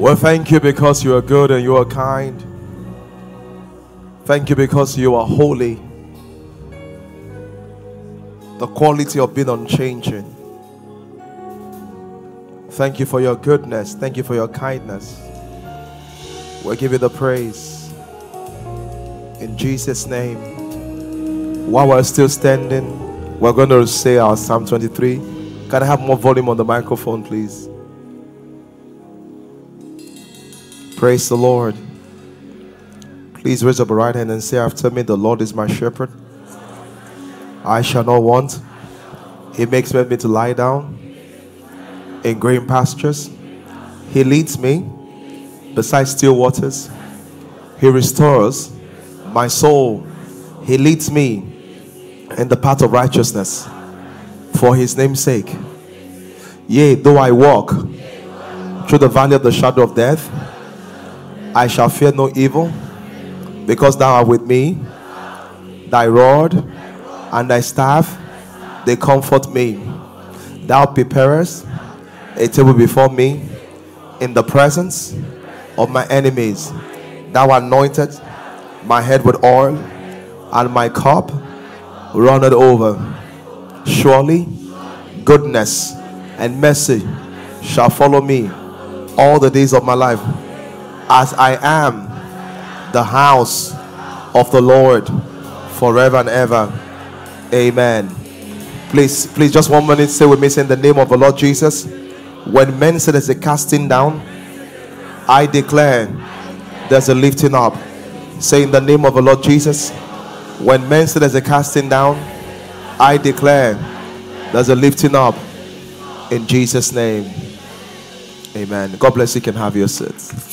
We thank you because you are good and you are kind. Thank you because you are holy. The quality of being unchanging. Thank you for your goodness. Thank you for your kindness. We'll give you the praise. In Jesus' name. While we're still standing, we're going to say our Psalm 23. Can I have more volume on the microphone, please? Praise the Lord. Please raise up your right hand and say after me, the Lord is my shepherd. I shall not want. He makes me to lie down in green pastures. He leads me beside still waters. He restores my soul. He leads me in the path of righteousness for his name's sake. Yea, though I walk through the valley of the shadow of death, I shall fear no evil, because thou art with me. Thy rod and thy staff, they comfort me. Thou preparest a table before me in the presence of my enemies. Thou anointed my head with oil, and my cup runneth over. Surely goodness and mercy shall follow me all the days of my life, as I am the house of the Lord forever and ever. Amen. Please just 1 minute, say with me, say in the name of the Lord Jesus. When men say there's a casting down, I declare there's a lifting up. Say in the name of the Lord Jesus. When men say there's a casting down, I declare there's a lifting up. In Jesus' name. Amen. God bless you. You can have your seats.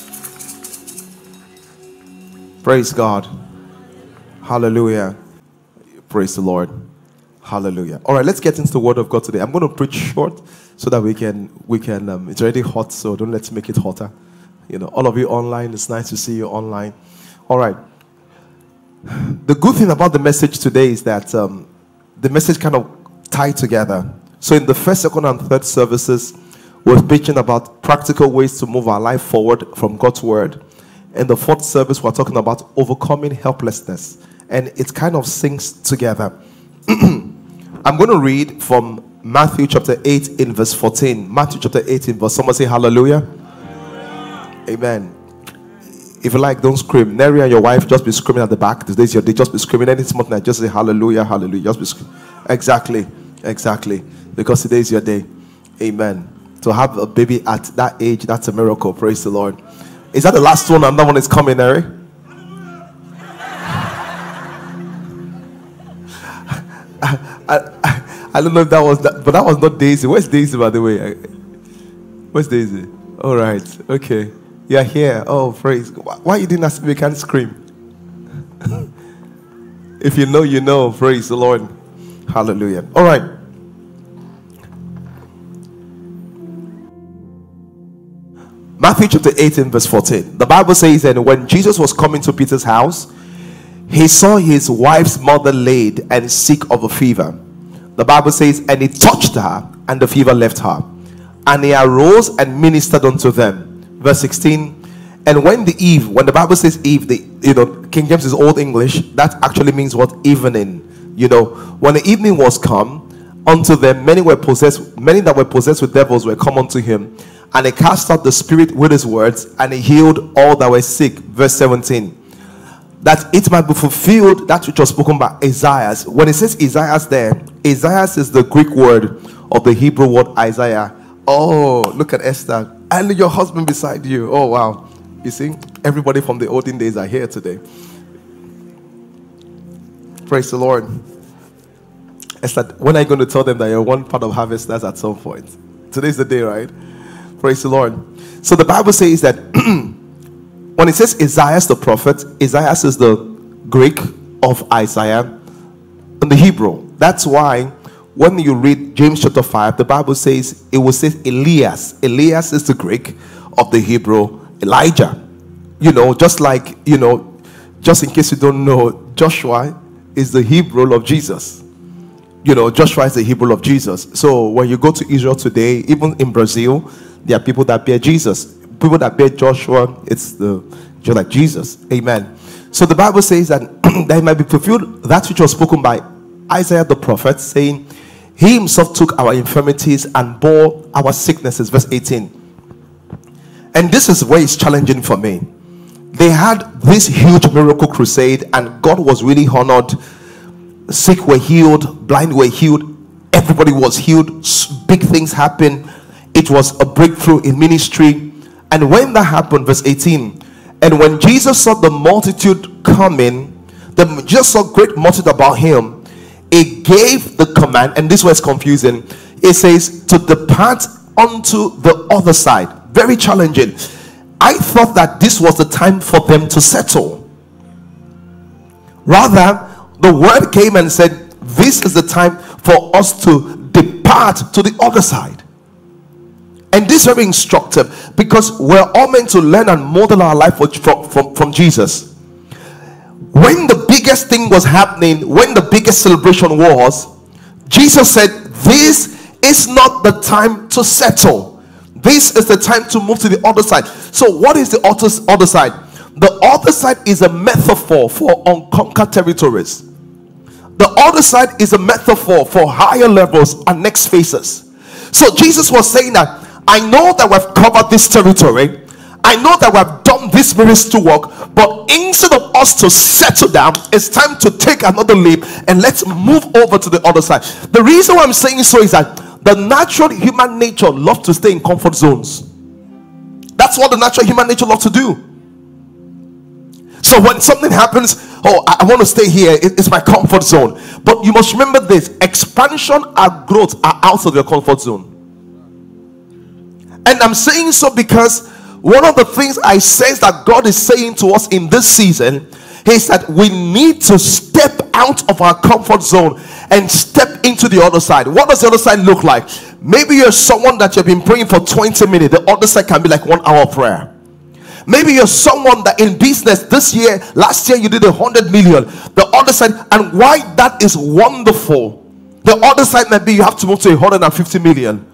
Praise God. Hallelujah. Praise the Lord. Hallelujah. All right, let's get into the word of God today. I'm going to preach short so that we can it's already hot, so don't let's make it hotter. You know, all of you online, it's nice to see you online. All right. The good thing about the message today is that the message kind of tied together. So in the first, second, and third services, we're preaching about practical ways to move our life forward from God's word. In the fourth service, we're talking about overcoming helplessness. And it kind of syncs together. I'm going to read from Matthew chapter 8 in verse 14. Matthew chapter 8 in verse... Someone say hallelujah. Hallelujah. Amen. If you like, don't scream. Neri and your wife, just be screaming at the back. Today's your day. Just be screaming. Any small night, just say hallelujah, hallelujah. Just be screaming. Exactly. Exactly. Because today is your day. Amen. To have a baby at that age, that's a miracle. Praise the Lord. Is that the last one? Another one is coming, Eric. I don't know if that was that, but that was not Daisy. Where's Daisy, by the way? Where's Daisy? All right. Okay. You're here. Oh, praise. Why you didn't ask me? You can't scream. If you know, you know. Praise the Lord. Hallelujah. All right. Matthew chapter 8 and verse 14. The Bible says, and when Jesus was coming to Peter's house, he saw his wife's mother laid and sick of a fever. The Bible says, and he touched her, and the fever left her. And he arose and ministered unto them. Verse 16. And when the Bible says eve, King James is Old English, that actually means what? Evening. You know, when the evening was come, unto them many that were possessed with devils were come unto him. And he cast out the spirit with his words, and he healed all that were sick. Verse 17. That it might be fulfilled that which was spoken by Isaiah. When it says Isaiah there, Isaiah is the Greek word of the Hebrew word Isaiah. Oh, look at Esther. And your husband beside you. Oh, wow. You see, everybody from the olden days are here today. Praise the Lord. Esther, when are you going to tell them that you're one part of harvesters at some point? Today's the day, right? Praise the Lord. So the Bible says that when it says Isaiah the prophet, Isaiah is the Greek of Isaiah and the Hebrew. That's why when you read James chapter 5, the Bible says it will say Elias. Elias is the Greek of the Hebrew Elijah. You know, just like, you know, just in case you don't know, Joshua is the Hebrew of Jesus. You know, Joshua is the Hebrew of Jesus. So when you go to Israel today, even in Brazil, there are people that bear Jesus. people that bear Joshua, it's the just like Jesus. Amen. So the Bible says that that it might be fulfilled that which was spoken by Isaiah the prophet, saying, he himself took our infirmities and bore our sicknesses. Verse 18. And this is where it's challenging for me. They had this huge miracle crusade and God was really honored. Sick were healed, blind were healed, everybody was healed, big things happened. It was a breakthrough in ministry. And when that happened, verse 18, and when Jesus saw the multitude coming, Jesus saw great multitude about him, he gave the command, and this was confusing. It says to depart unto the other side. Very challenging. I thought that this was the time for them to settle. Rather, the word came and said, this is the time for us to depart to the other side. And this is very instructive, because we're all meant to learn and model our life from Jesus. When the biggest thing was happening, when the biggest celebration was, Jesus said, this is not the time to settle. This is the time to move to the other side. So what is the other side? The other side is a metaphor for unconquered territories. The other side is a metaphor for higher levels and next phases. So Jesus was saying that, I know that we've covered this territory. I know that we've done this ministry work, but instead of us to settle down, it's time to take another leap and let's move over to the other side. The reason why I'm saying so is that the natural human nature loves to stay in comfort zones. That's what the natural human nature loves to do. So when something happens, oh, I want to stay here. It's my comfort zone. But you must remember this. Expansion and growth are out of your comfort zone. And I'm saying so because one of the things I sense that God is saying to us in this season is that we need to step out of our comfort zone and step into the other side. What does the other side look like? Maybe you're someone that you've been praying for 20 minutes. The other side can be like 1 hour of prayer. Maybe you're someone that in business this year, last year you did 100 million. The other side, and why that is wonderful. The other side might be you have to move to 150 million.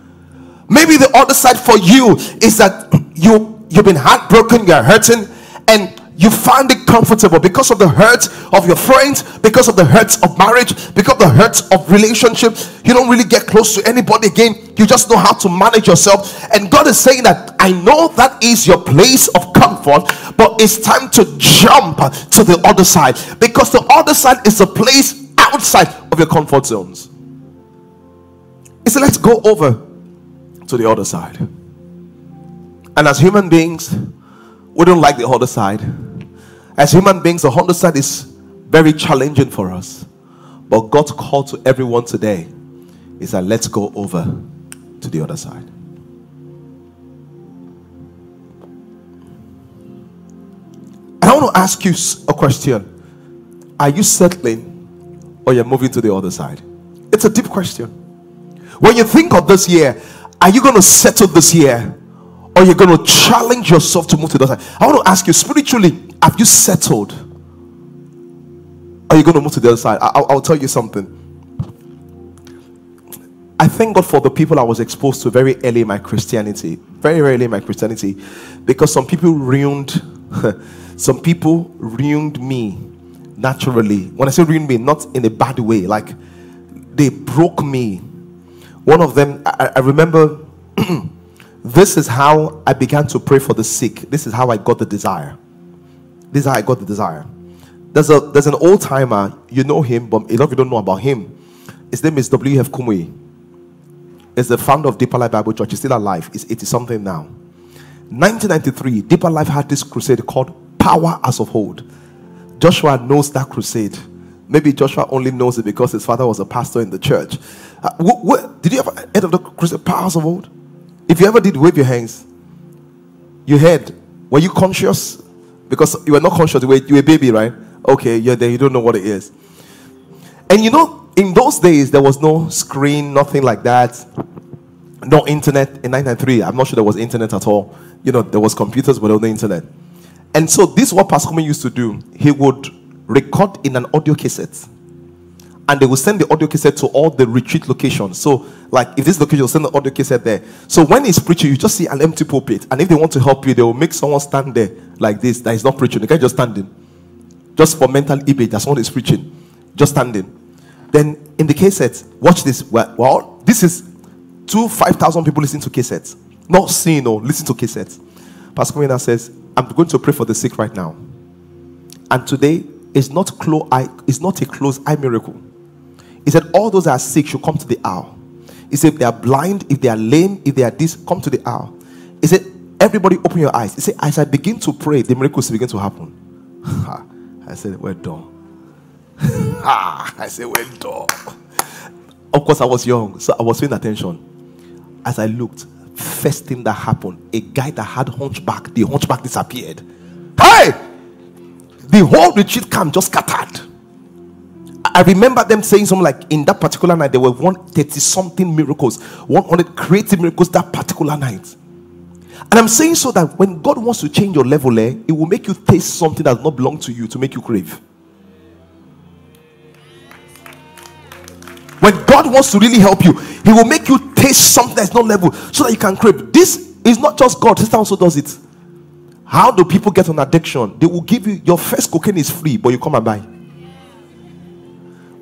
Maybe the other side for you is that you've been heartbroken, you're hurting, and you find it comfortable because of the hurt of your friends, because of the hurts of marriage, because of the hurts of relationship. You don't really get close to anybody again. You just know how to manage yourself. And God is saying that I know that is your place of comfort, but it's time to jump to the other side, because the other side is a place outside of your comfort zones. He said, let's go over to the other side. And as human beings, we don't like the other side. As human beings, the other side is very challenging for us. But God's call to everyone today is that let's go over to the other side. And I want to ask you a question. Are you settling or you're moving to the other side? It's a deep question. When you think of this year, are you going to settle this year? Or you're going to challenge yourself to move to the other side? I want to ask you, spiritually, have you settled? Are you going to move to the other side? I'll tell you something. I thank God for the people I was exposed to very early in my Christianity. Very early in my Christianity. Because some people ruined me naturally. When I say ruined me, not in a bad way. Like, they broke me. One of them, I remember... This is how I began to pray for the sick. This is how I got the desire. This is how I got the desire. There's an old timer, you know him, but a lot of you don't know about him. His name is W.F. Kumuyi. He's the founder of Deeper Life Bible Church. He's still alive. He's 80 something now. 1993, Deeper Life had this crusade called Power as of Old. Joshua knows that crusade. Maybe Joshua only knows it because his father was a pastor in the church. Did you ever heard of the crusade Power as of Old? If you ever did, wave your hands. You heard. Were you conscious? Because you were not conscious. You were a baby, right? Okay, you're there. You don't know what it is. And you know, in those days, there was no screen, nothing like that. No internet. In 1993, I'm not sure there was internet at all. You know, there was computers, but there was no internet. And so this is what Pastor Kumi used to do. He would record in an audio cassette. and they will send the audio cassette to all the retreat locations. So, like, if this location, you'll send the audio cassette there. So when he's preaching, you just see an empty pulpit. And if they want to help you, they will make someone stand there like this that is not preaching. They can't just stand in. Just for mental image, that's what he's preaching. Just standing. Then in the cassette, watch this. Well, this is 5,000 people listening to cassettes. Not seeing or listening to cassettes. Pastor Kumuyi says, I'm going to pray for the sick right now. And today is not a closed eye miracle. He said, all those that are sick should come to the hour. He said, if they are blind, if they are lame, if they are this, come to the hour. He said, everybody open your eyes. He said, as I begin to pray, the miracles begin to happen. I said, we're done. I said, well done. Of course, I was young, so I was paying attention. As I looked, first thing that happened, a guy that had hunchback, the hunchback disappeared. Hey! The whole retreat camp just scattered. I remember them saying something like, in that particular night, there were 130-something miracles, 100 creative miracles that particular night. And I'm saying so that when God wants to change your level, it will make you taste something that does not belong to you to make you crave. When God wants to really help you, He will make you taste something that's not level so that you can crave. This is not just God. Satan also does it. How do people get an addiction? They will give you, your first cocaine is free, but you come and buy.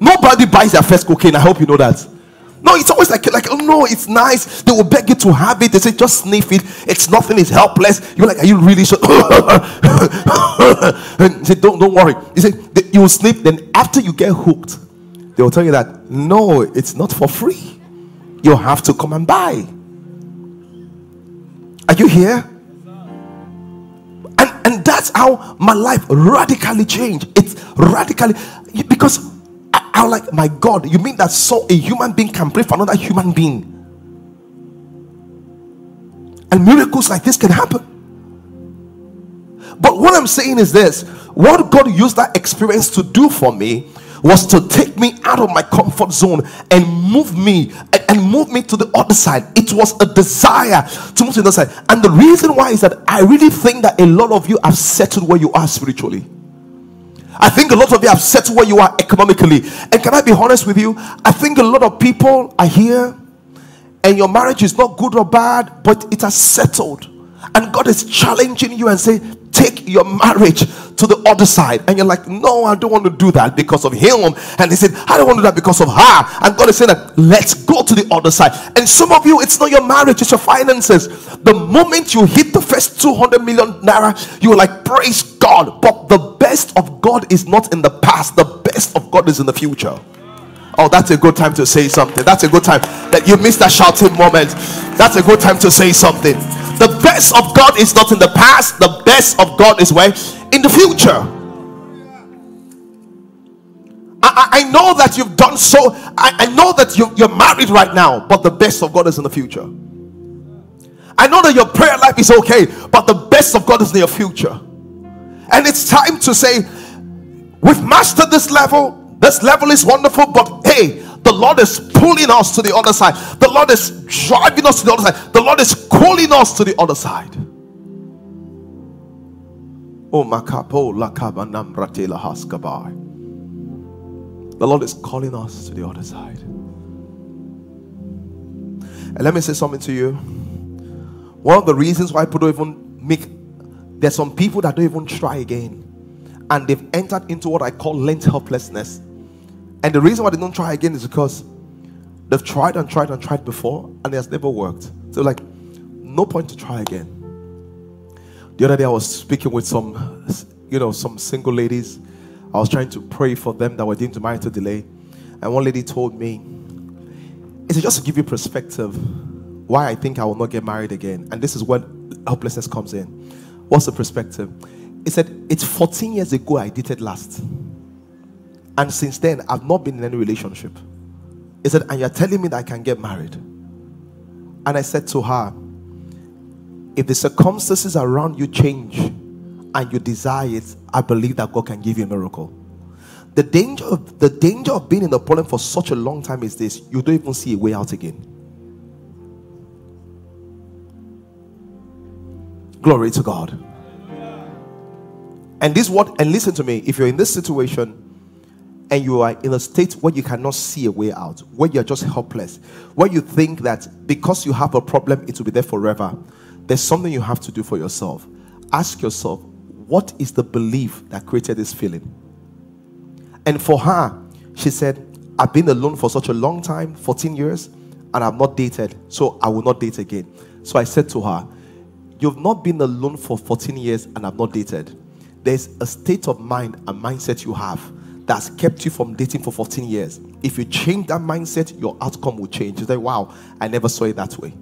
Nobody buys their first cocaine. I hope you know that. No, it's always like oh no, it's nice. They will beg you to have it. They say, just sniff it. It's nothing. It's helpless. You're like, are you really sure? And he said, don't worry. He said, you will sniff. Then after you get hooked, they will tell you that, no, it's not for free. You have to come and buy. Are you here? And that's how my life radically changed. It's radically, because I'm like, my God, you mean that so a human being can pray for another human being? And miracles like this can happen. But what I'm saying is this, what God used that experience to do for me was to take me out of my comfort zone and move me to the other side. It was a desire to move to the other side. And the reason why is that I really think that a lot of you have settled where you are spiritually. I think a lot of you have settled where you are economically. And can I be honest with you? I think a lot of people are here and your marriage is not good or bad, but it has settled. And God is challenging you and saying, take your marriage to the other side. And you're like, no, I don't want to do that because of him. And he said, I don't want to do that because of her. And God is saying that, let's go to the other side. And some of you, it's not your marriage, it's your finances. The moment you hit the first 200 million naira, you're like, praise God. But the best of God is not in the past. The best of God is in the future. Oh, that's a good time to say something. That's a good time that you missed that shouting moment. That's a good time to say something. The best of God is not in the past. The best of God is where? In the future. I know that you've done so. I know that you're married right now. But the best of God is in the future. I know that your prayer life is okay. But the best of God is in your future. And it's time to say, we've mastered this level. This level is wonderful. But hey, the Lord is pulling us to the other side. The Lord is driving us to the other side. The Lord is calling us to the other side. Oh, makapo lakaba namratela haskabai. The Lord is calling us to the other side. And let me say something to you. One of the reasons why people don't even make, there's some people that don't even try again. And they've entered into what I call lent helplessness. And the reason why they don't try again is because they've tried and tried and tried before and it has never worked. So like, no point to try again. The other day I was speaking with some single ladies. I was trying to pray for them that were deemed to marital delay. And one lady told me, it's just to give you perspective why I think I will not get married again. And this is where helplessness comes in. What's the perspective? It said, it's 14 years ago I dated last. And since then, I've not been in any relationship. He said, and you're telling me that I can get married? And I said to her, if the circumstances around you change and you desire it, I believe that God can give you a miracle. The danger of being in the problem for such a long time is this, you don't even see a way out again. Glory to God. And listen to me, if you're in this situation, and you are in a state where you cannot see a way out, where you're just helpless, where you think that because you have a problem, it will be there forever, there's something you have to do for yourself. Ask yourself, what is the belief that created this feeling? And for her, she said, I've been alone for such a long time, 14 years, and I've not dated, so I will not date again. So I said to her, you've not been alone for 14 years and I've not dated. There's a state of mind, a mindset you have that's kept you from dating for 14 years. If you change that mindset, your outcome will change. You say, wow, I never saw it that way.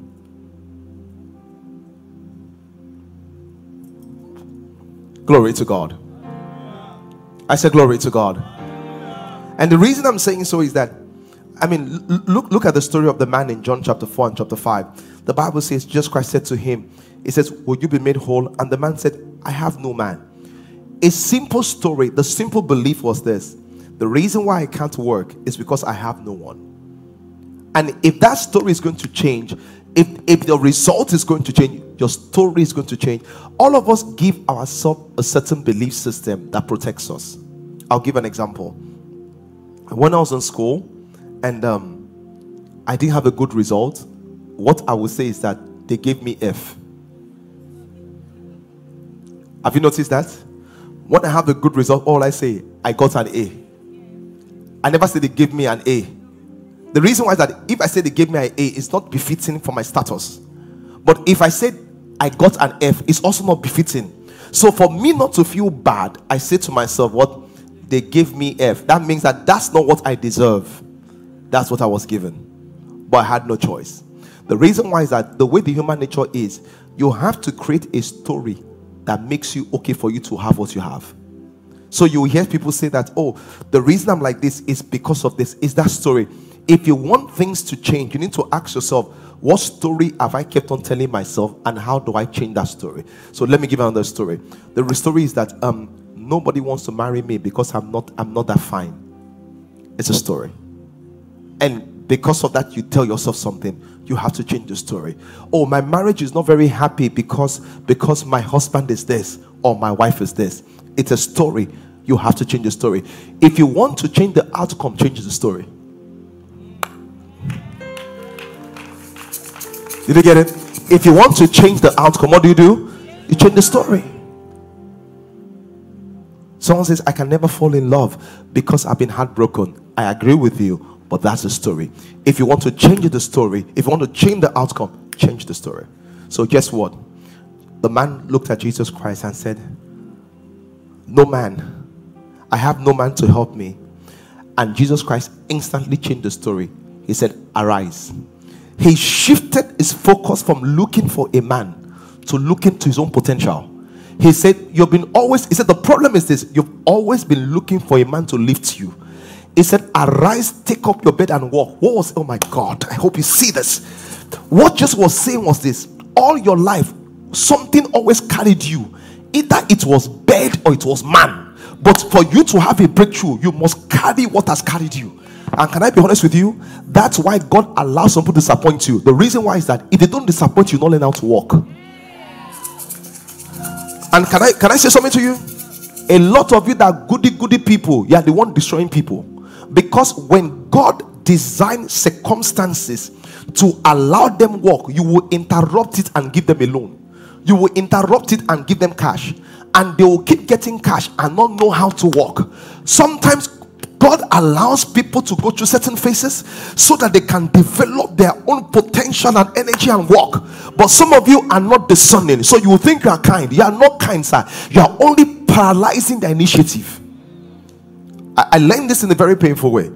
Glory to God. I said, glory to God. And the reason I'm saying so is that, I mean, look at the story of the man in John chapter 4 and chapter 5. The Bible says, Jesus Christ said to him, it says, will you be made whole? And the man said, I have no man. A simple story, the simple belief was this: the reason why I can't work is because I have no one. And if that story is going to change, if the result is going to change, your story is going to change. All of us give ourselves a certain belief system that protects us. I'll give an example. When I was in school and I didn't have a good result, what I would say is that they gave me F. Have you noticed that? When I have a good result, all I say, I got an A. I never say they gave me an A. The reason why is that if I say they gave me an A, it's not befitting for my status. But if I said I got an F, it's also not befitting. So for me not to feel bad, I say to myself, what? They gave me F. That means that that's not what I deserve. That's what I was given. But I had no choice. The reason why is that the way the human nature is, you have to create a story that makes you okay for you to have what you have. So you hear people say that, oh, the reason I'm like this is because of this. Is that story. If you want things to change, you need to ask yourself, what story have I kept on telling myself and how do I change that story? So let me give another story. The story is that nobody wants to marry me because I'm not that fine. It's a story. And because of that, you tell yourself something. You have to change the story. Oh, my marriage is not very happy because my husband is this or my wife is this. It's a story. You have to change the story. If you want to change the outcome, change the story. Did you get it? If you want to change the outcome, what do? You change the story. Someone says, I can never fall in love because I've been heartbroken. I agree with you. But that's the story. If you want to change the story, if you want to change the outcome, change the story. So guess what? The man looked at Jesus Christ and said, no man. I have no man to help me. And Jesus Christ instantly changed the story. He said, arise. He shifted his focus from looking for a man to looking to his own potential. He said, he said, the problem is this. You've always been looking for a man to lift you. He said, arise, take up your bed and walk. What was, oh my God, I hope you see this. What Jesus was saying was this: all your life, something always carried you. Either it was bed or it was man. But for you to have a breakthrough, you must carry what has carried you. And can I be honest with you? That's why God allows some people to disappoint you. The reason why is that if they don't disappoint you, you don't learn how to walk. And can I say something to you? A lot of you that are goody-goody people, you are the one destroying people. Because when God designed circumstances to allow them work, you will interrupt it and give them a loan. You will interrupt it and give them cash. And they will keep getting cash and not know how to work. Sometimes God allows people to go through certain phases so that they can develop their own potential and energy and work. But some of you are not discerning. So you think you are kind. You are not kind, sir. You are only paralyzing the initiative. I learned this in a very painful way.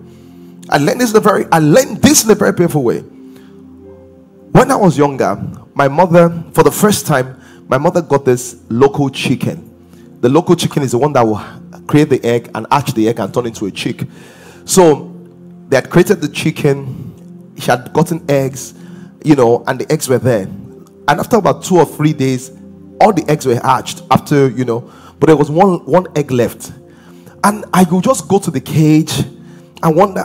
I learned this in a very painful way. When I was younger, my mother, for the first time, my mother got this local chicken. The local chicken is the one that will create the egg and hatch the egg and turn into a chick. So they had created the chicken. She had gotten eggs, you know, and the eggs were there. And after about 2 or 3 days, all the eggs were hatched. After, you know, but there was one egg left. And I would just go to the cage and wonder,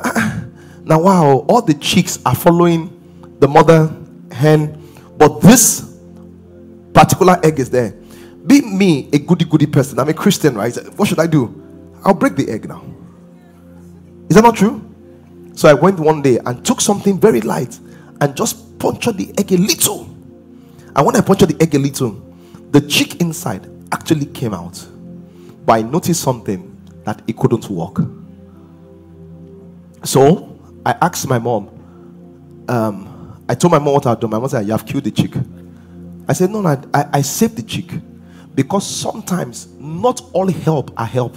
now wow, all the chicks are following the mother hen, but this particular egg is there. Be me, a goody-goody person. I'm a Christian, right? What should I do? I'll break the egg now. Is that not true? So I went one day and took something very light and just punctured the egg a little. And when I punctured the egg a little, the chick inside actually came out. But I noticed something, that it couldn't work. So I asked my mom. I told my mom what I had done. My mom said, "You have killed the chick." I said, "No, no, I saved the chick." Because sometimes not all help are help.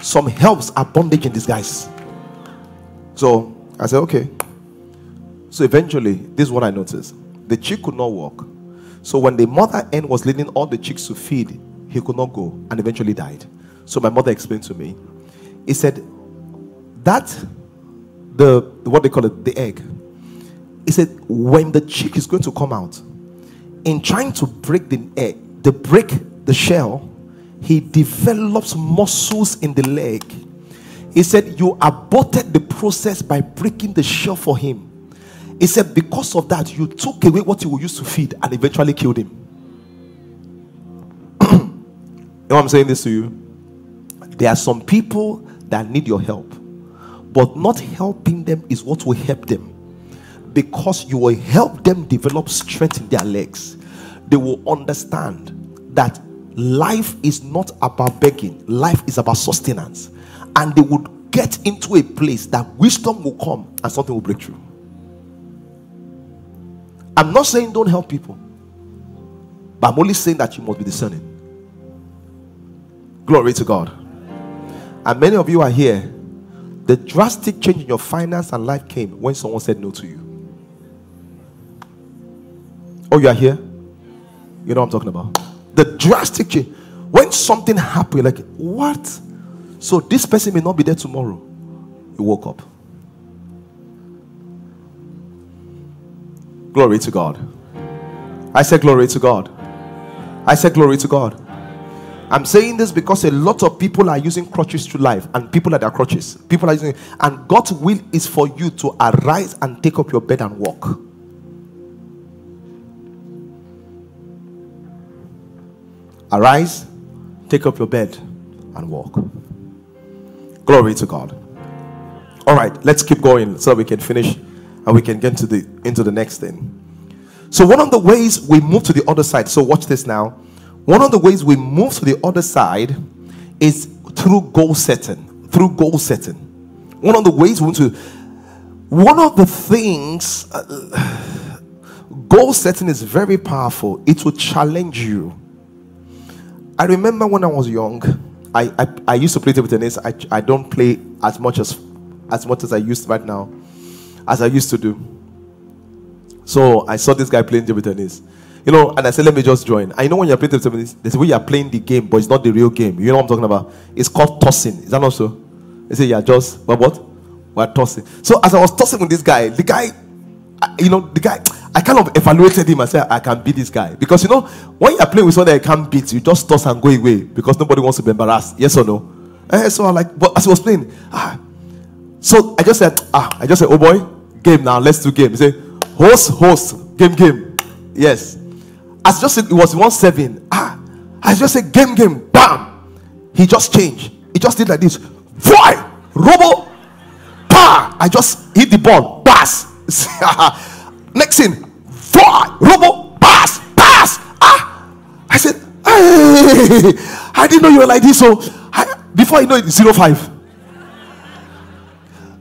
Some helps are bondage in disguise. So I said, okay. So eventually, this is what I noticed. The chick could not walk. So when the mother hen was leading all the chicks to feed, he could not go and eventually died. So my mother explained to me. He said, that, what they call it, the egg. He said, when the chick is going to come out, in trying to break the egg, the shell, he develops muscles in the leg. He said, you aborted the process by breaking the shell for him. He said, because of that, you took away what you used to feed and eventually killed him. You know, I'm saying this to you. There are some people that need your help, but not helping them is what will help them, because you will help them develop strength in their legs. They will understand that life is not about begging. Life is about sustenance. And they would get into a place that wisdom will come and something will break through. I'm not saying don't help people, but I'm only saying that you must be discerning. Glory to God. And many of you are here. The drastic change in your finance and life came when someone said no to you. Oh, you are here? You know what I'm talking about. The drastic change. When something happened, like, what? So this person may not be there tomorrow. You woke up. Glory to God. I said glory to God. I said glory to God. I'm saying this because a lot of people are using crutches through life, and people are their crutches. People are using it. And God's will is for you to arise and take up your bed and walk. Arise, take up your bed, and walk. Glory to God. All right, let's keep going so that we can finish and we can get to into the next thing. So one of the ways we move to the other side. So watch this now. One of the ways we move to the other side is through goal setting. Through goal setting. One of the ways we move to. One of the things. Goal setting is very powerful. It will challenge you. I remember when I was young, I used to play table tennis. I don't play as much as I used right now, as I used to do. So I saw this guy playing table tennis, you know, and I said, let me just join. I know when you're playing table tennis, there's a way you're playing the game, but it's not the real game. You know what I'm talking about? It's called tossing. Is that not so? They say, yeah, just, but what? We're tossing. So as I was tossing with this guy, I kind of evaluated him and said, I can beat this guy. Because you know, when you're playing with someone that you can't beat, you just toss and go away because nobody wants to be embarrassed. Yes or no? And so I like, but as he was playing, so I just said, oh boy, game now, let's do game. He said, host, game. Yes. As just it was 1-7. I just said game, bam. He just changed. He just did like this. Why? Robo. Pa! I just hit the ball. Pass. Next thing, robo, pass. I said, hey, I didn't know you were like this. So before you know it, 0-5.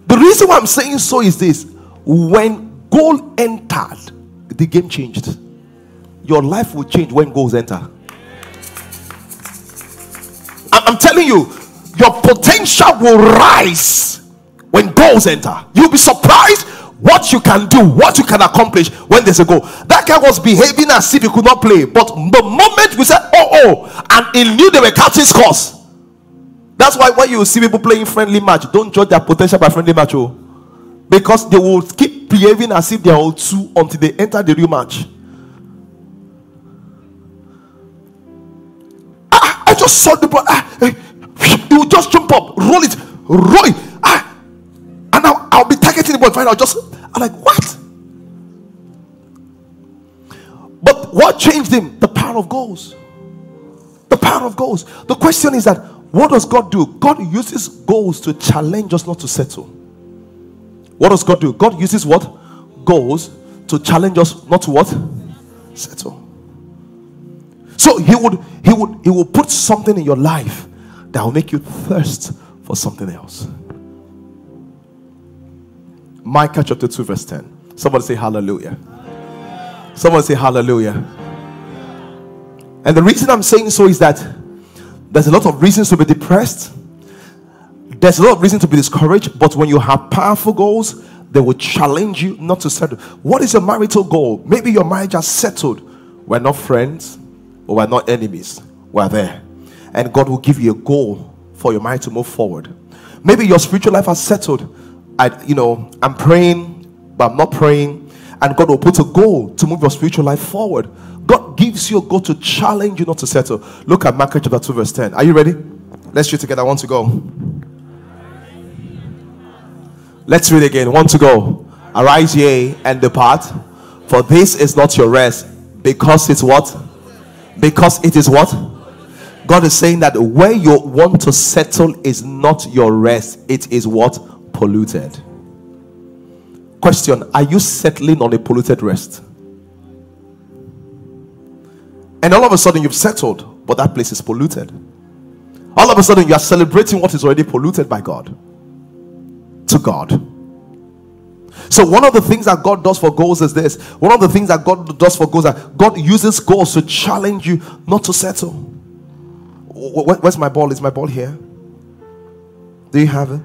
The reason why I'm saying so is this: when goal entered, the game changed. Your life will change when goals enter. I'm telling you, your potential will rise when goals enter. You'll be surprised what you can do, what you can accomplish when there's a goal. That guy was behaving as if he could not play, but the moment we said and he knew they were catching scores. That's why when you see people playing friendly match, don't judge their potential by friendly match, because they will keep behaving as if they are all two until they enter the real match. I just saw the ball. He will just jump up, roll it. I'll be targeting the ball. Fine, I'm like, what? But what changed him? The power of goals. The power of goals. The question is that What does God do? God uses goals to challenge us not to settle. What does God do? God uses what? Goals to challenge us not to what? Settle. So he will put something in your life that will make you thirst for something else. Micah chapter 2 verse 10. Somebody say hallelujah. Someone say hallelujah. And the reason I'm saying so is that there's a lot of reasons to be depressed. There's a lot of reasons to be discouraged. But when you have powerful goals, they will challenge you not to settle. What is your marital goal? Maybe your marriage has settled. We're not friends, or we're not enemies. We're there. And God will give you a goal for your marriage to move forward. Maybe your spiritual life has settled. I'm praying, but I'm not praying. And God will put a goal to move your spiritual life forward. God gives you a goal to challenge you not to settle. Look at Mark chapter 2 verse 10. Are you ready? Let's read together. One to go. Let's read again. One to go. Arise ye and depart, for this is not your rest, because it's what? Because it is what? God is saying that where you want to settle is not your rest. It is what? Polluted. Question: are you settling on a polluted rest? And all of a sudden you've settled, but that place is polluted. All of a sudden you are celebrating what is already polluted by God. To God. So one of the things that God does for goals is this. One of the things that God does for goals is that God uses goals to challenge you not to settle. Where's my ball? Is my ball here? Do you have it?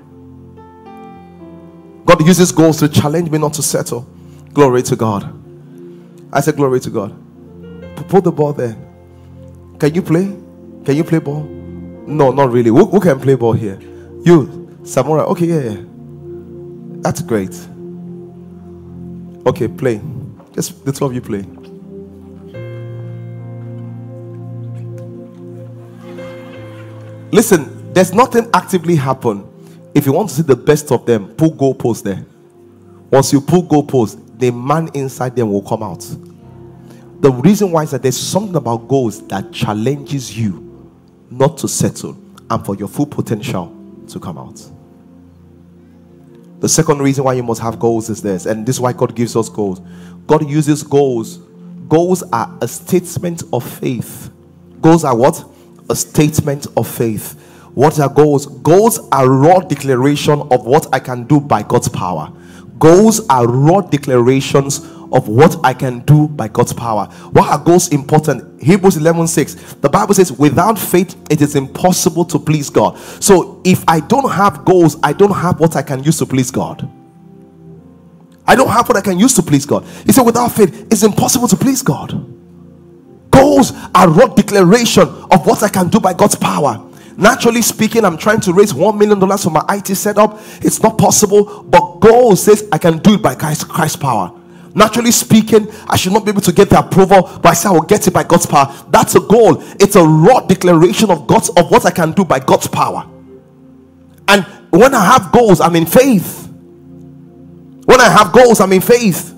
God uses goals to challenge me not to settle. Glory to God. I said glory to God. Put the ball there. Can you play? Can you play ball? No, not really. Who can play ball here? You, Samora. Okay, yeah. That's great. Okay, play. Just the two of you play. Listen, there's nothing actively happen. If you want to see the best of them, pull goalposts there. Once you pull goalposts, the man inside them will come out. The reason why is that there's something about goals that challenges you not to settle and for your full potential to come out. The second reason why you must have goals is this, and this is why God gives us goals. God uses goals. Goals are a statement of faith. Goals are what? A statement of faith. What are goals? Goals are raw declaration of what I can do by God's power. Goals are raw declarations of what I can do by God's power. Why are goals important? Hebrews 11:6. The Bible says, without faith, it is impossible to please God. So if I don't have goals, I don't have what I can use to please God. I don't have what I can use to please God. He said, without faith, it's impossible to please God. Goals are raw declaration of what I can do by God's power. Naturally speaking, I'm trying to raise $1 million for my IT setup. It's not possible, but God says I can do it by Christ's power. Naturally speaking, I should not be able to get the approval, but I say I will get it by God's power. That's a goal. It's a raw declaration of what I can do by God's power. And when I have goals, I'm in faith. When I have goals, I'm in faith.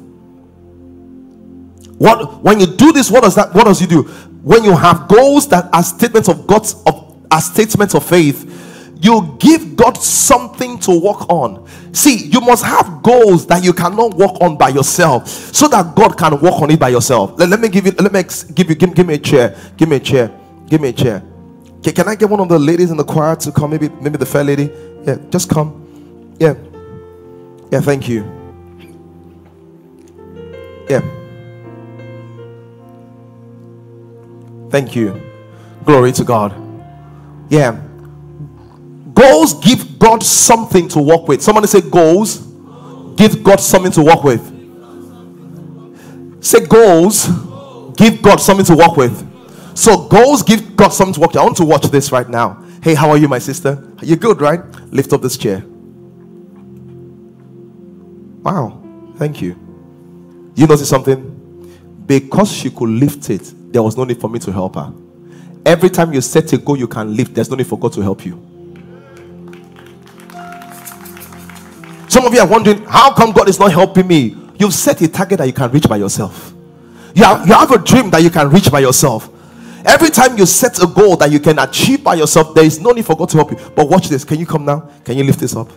When you do this, what does you do? When you have goals that are statements of God's statements of faith, you give God something to work on. See, you must have goals that you cannot work on by yourself, so that God can work on it by yourself. Give me a chair. Can I get one of the ladies in the choir to come? Maybe the fair lady. Yeah, just come. Yeah. Thank you. Yeah. Thank you. Glory to God. Yeah. Goals give God something to work with. Somebody say goals give God something to work with. Say goals give God something to work with. So goals give God something to work with. I want to watch this right now. Hey, how are you, my sister? You're good, right? Lift up this chair. Wow. Thank you. You notice something? Because she could lift it, there was no need for me to help her. Every time you set a goal you can lift, there's no need for God to help you. Some of you are wondering, how come God is not helping me? You've set a target that you can reach by yourself. You have a dream that you can reach by yourself. Every time you set a goal that you can achieve by yourself, there is no need for God to help you. But watch this. Can you come now? Can you lift this up?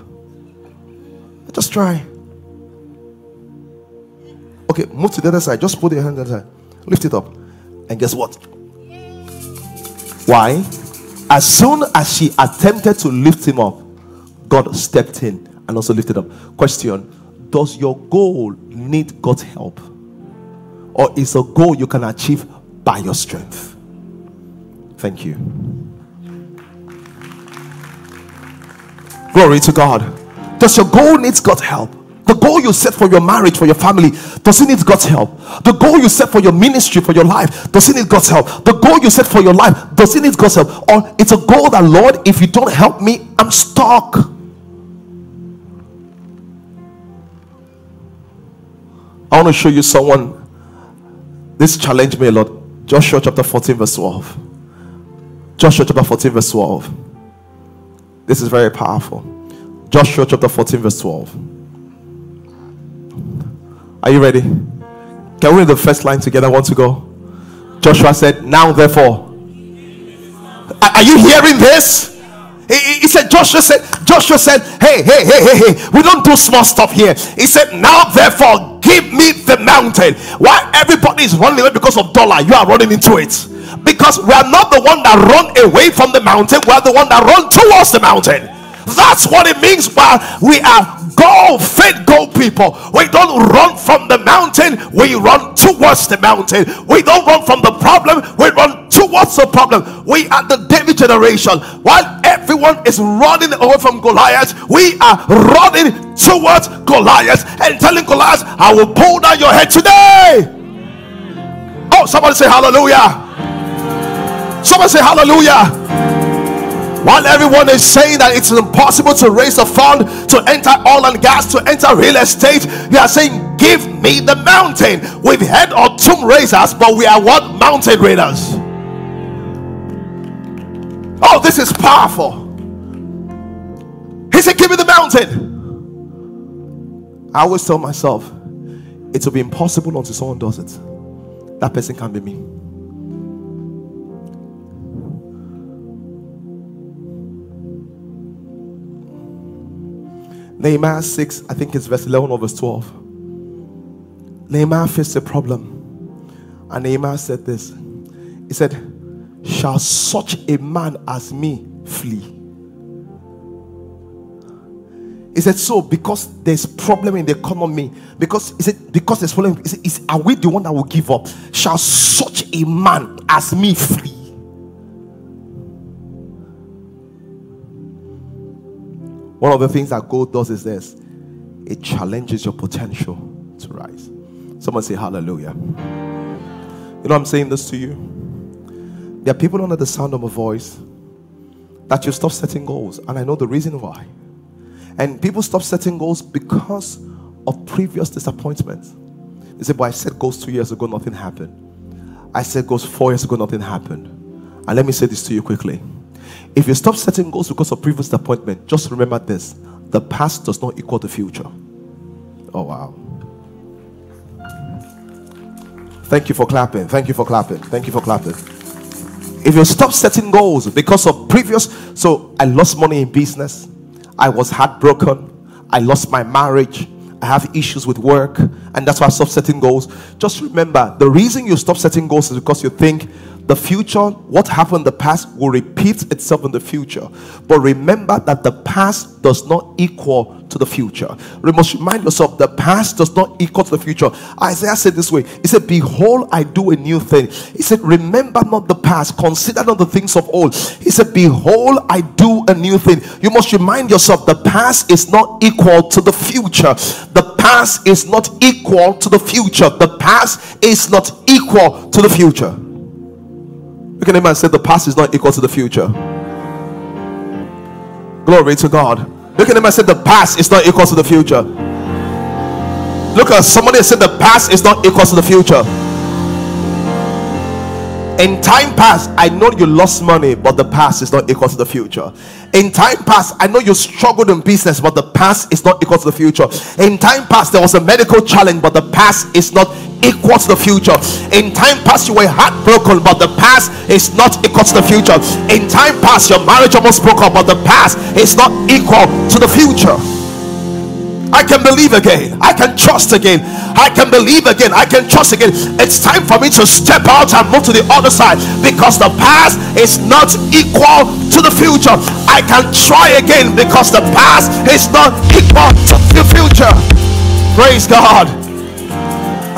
Just try. Okay, move to the other side. Just put your hand on the other side. Lift it up. And guess what? Why? As soon as she attempted to lift him up, God stepped in and also lifted up. Question: does your goal need God's help? Or is a goal you can achieve by your strength? Thank you. Glory to God. Does your goal need God's help? The goal you set for your marriage, for your family, does it need God's help? The goal you set for your ministry, for your life, does it need God's help? The goal you set for your life, does it need God's help? Or it's a goal that, Lord, if you don't help me, I'm stuck. I want to show you someone. This challenged me a lot. Joshua chapter 14 verse 12. Joshua chapter 14 verse 12. This is very powerful. Joshua chapter 14 verse 12. Are you ready? Can we read the first line together? Want to go? Joshua said, now therefore. Are you hearing this? He said, Joshua said, hey, we don't do small stuff here. He said, now therefore, give me the mountain. Why everybody is running away because of dollar? You are running into it. Because we are not the one that run away from the mountain. We are the one that run towards the mountain. That's what it means while we are faith goal people. We don't run from the mountain, we run towards the mountain. We don't run from the problem, we run towards the problem. We are the David generation. While everyone is running away from Goliath, we are running towards Goliath and telling Goliath, I will pull down your head today. Oh, somebody say hallelujah. Somebody say hallelujah. While everyone is saying that it's impossible to raise a fund, to enter oil and gas, to enter real estate, you are saying, give me the mountain. We've heard of tomb raisers, but we are what? Mountain raiders. Oh, this is powerful. He said, give me the mountain. I always tell myself, it will be impossible until someone does it. That person can be me. Nehemiah 6, I think it's verse 11 or verse 12. Nehemiah faced a problem. And Nehemiah said this. He said, shall such a man as me flee? He said, so because there's problem in the economy, because there's problem, he said, are we the one that will give up? Shall such a man as me flee? One of the things that God does is this. It challenges your potential to rise. Someone say hallelujah. You know I'm saying this to you? There are people under the sound of my voice that you stop setting goals. And I know the reason why. And people stop setting goals because of previous disappointments. They say, but I set goals 2 years ago, nothing happened. I set goals 4 years ago, nothing happened. And let me say this to you quickly. If you stop setting goals because of previous disappointment, just remember this: the past does not equal the future. Oh, wow. Thank you for clapping. Thank you for clapping. Thank you for clapping. If you stop setting goals because of previous, so I lost money in business, I was heartbroken, I lost my marriage, I have issues with work, and that's why I stopped setting goals. Just remember, the reason you stop setting goals is because you think the future, what happened in the past, will repeat itself in the future. But remember that the past does not equal to the future. You must remind yourself, the past does not equal to the future. Isaiah said this way. He said, behold, I do a new thing. He said, remember not the past, consider not the things of old. He said, behold, I do a new thing. You must remind yourself, the past is not equal to the future. The past is not equal to the future. The past is not equal to the future. Look at him and say, the past is not equal to the future. Glory to God. Look at him and say, the past is not equal to the future. Look at somebody and say, the past is not equal to the future. In time past, I know you lost money, but the past is not equal to the future. In time past, I know you struggled in business, but the past is not equal to the future. In time past, there was a medical challenge, but the past is not equal to the future. In time past, you were heartbroken, but the past is not equal to the future. In time past, your marriage almost broke up, but the past is not equal to the future. I can believe again. I can trust again. I can believe again. I can trust again. It's time for me to step out and move to the other side, because the past is not equal to the future. I can try again, because the past is not equal to the future. Praise God.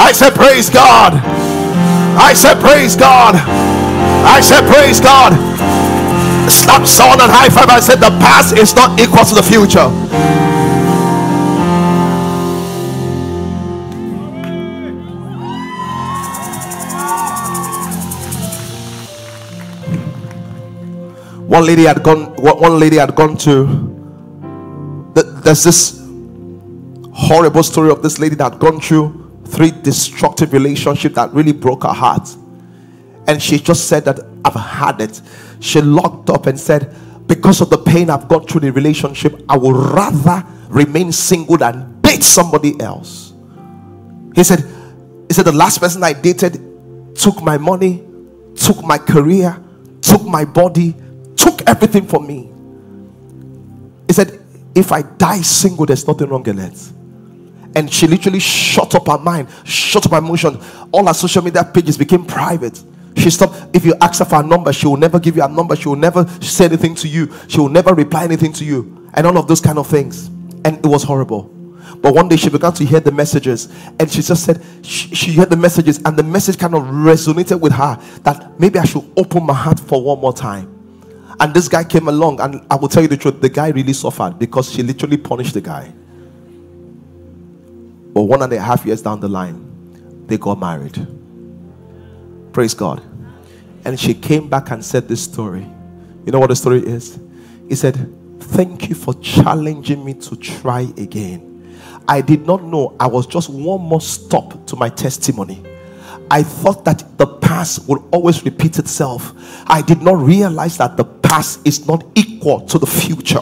I said praise God. I said praise God. I said praise God. Slap someone and high five. I said the past is not equal to the future. One lady had gone to, there's this horrible story of this lady that had gone through 3 destructive relationships that really broke her heart, and she just said that I've had it. She locked up and said, because of the pain I've gone through the relationship, I would rather remain single than date somebody else. He said the last person I dated took my money, took my career, took my body, took everything from me. He said, if I die single, there's nothing wrong in it. And she literally shut up her mind, shut up her emotion. All her social media pages became private. She stopped. If you ask her for a number, she will never give you a number. She will never say anything to you. She will never reply anything to you. And all of those kind of things. And it was horrible. But one day she began to hear the messages, and she just said she heard the messages, and the message kind of resonated with her that maybe I should open my heart for one more time. And this guy came along, and I will tell you the truth, the guy really suffered, because she literally punished the guy. But 1.5 years down the line, they got married. Praise God. And she came back and said this story. You know what the story is? He said, thank you for challenging me to try again. I did not know I was just one more stop to my testimony. I thought that the past would always repeat itself. I did not realize that the past is not equal to the future.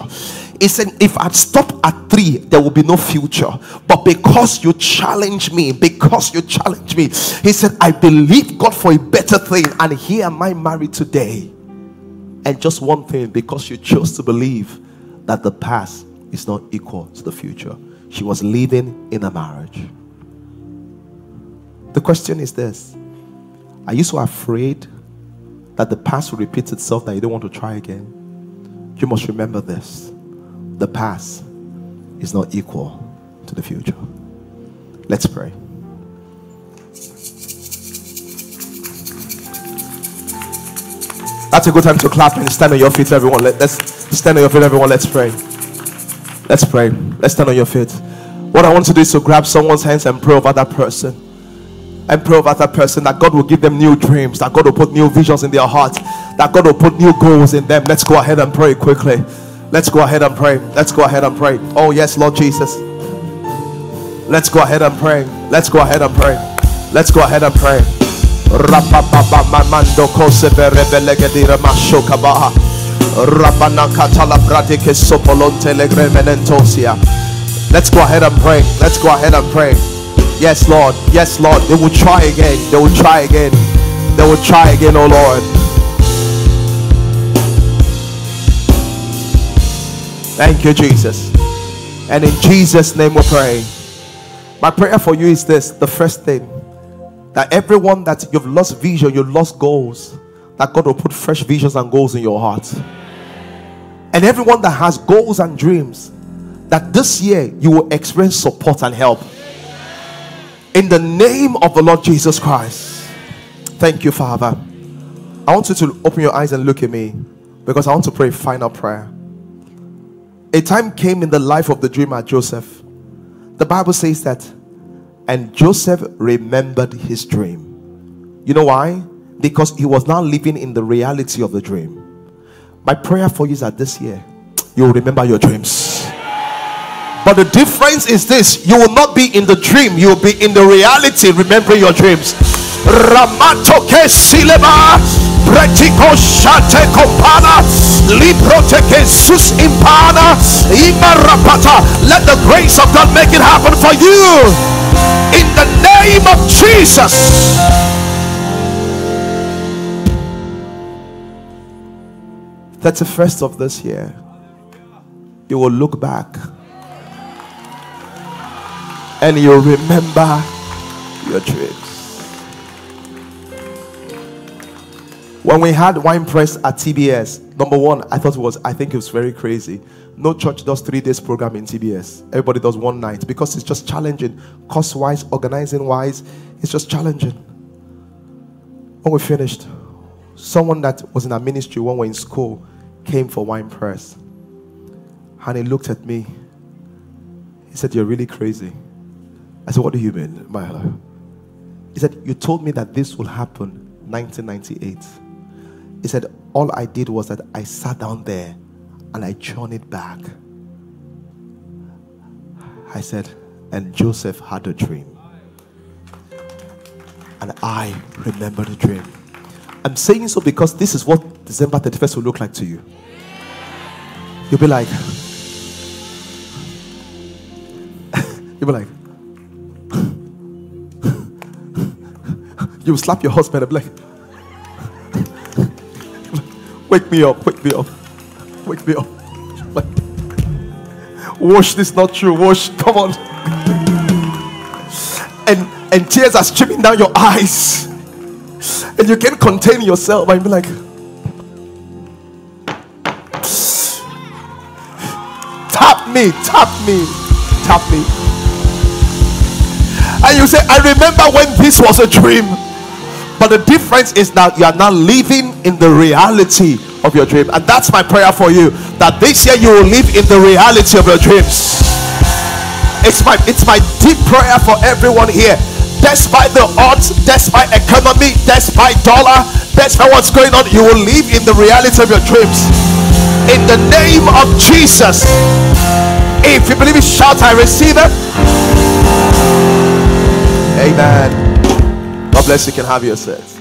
He said, if I'd stopped at 3, there would be no future. But because you challenged me, he said, I believe God for a better thing. And here am I married today. And just one thing, because you chose to believe that the past is not equal to the future. She was living in a marriage. The question is this: are you so afraid that the past will repeat itself that you don't want to try again? You must remember this: the past is not equal to the future. Let's pray. That's a good time to clap and stand on your feet, everyone. Let's stand on your feet, everyone. Let's pray. Let's pray. Let's stand on your feet. What I want to do is to grab someone's hands and pray over that person. And pray over that person that God will give them new dreams, that God will put new visions in their hearts, that God will put new goals in them. Let's go ahead and pray quickly. Let's go ahead and pray. Let's go ahead and pray. Oh yes, Lord Jesus. Let's go ahead and pray. Let's go ahead and pray. Let's go ahead and pray. Let's go ahead and pray. Let's go ahead and pray. Yes, Lord. Yes, Lord. They will try again. They will try again. They will try again, oh Lord. Thank you, Jesus. And in Jesus' name we pray. My prayer for you is this. The first thing, that everyone that you've lost vision, you've lost goals, that God will put fresh visions and goals in your heart. And everyone that has goals and dreams, that this year you will experience support and help. In the name of the Lord Jesus Christ. Thank you, Father. I want you to open your eyes and look at me, because I want to pray a final prayer. A time came in the life of the dreamer Joseph. The Bible says that, and Joseph remembered his dream. You know why? Because he was now living in the reality of the dream. My prayer for you is that this year, you will remember your dreams. But the difference is this: you will not be in the dream, you will be in the reality remembering your dreams. Ramatoke sileba Bretiko shate kopana Liproteke sus impana Imarapata. Let the grace of God make it happen for you in the name of Jesus. That's the 31st of this year. You will look back and you'll remember your trips. When we had wine press at TBS, number 1, I think it was very crazy. No church does 3 days program in TBS. Everybody does one night because it's just challenging. Cost-wise, organizing-wise, it's just challenging. When we finished, someone that was in our ministry when we were in school came for wine press. And he looked at me. He said, "You're really crazy." I said, "What do you mean, my life?" He said, "You told me that this will happen 1998. He said, "All I did was that I sat down there and I churned it back." I said, "And Joseph had a dream. And I remember the dream." I'm saying so because this is what December 31st will look like to you. You'll be like, you'll be like, you'll slap your husband and be like, "Wake me up, wake me up, wake me up. Like, wash this, not true, wash, come on." And tears are streaming down your eyes. And you can't contain yourself. I'll be like, "Tap me, tap me, tap me." And you say, "I remember when this was a dream." But the difference is that you are now living in the reality of your dream. And that's my prayer for you, that this year you will live in the reality of your dreams. It's my deep prayer for everyone here. Despite the odds, despite economy, despite dollar, despite what's going on, you will live in the reality of your dreams. In the name of Jesus. If you believe it, shout, "I receive it." Amen. God bless you. You can have your seat.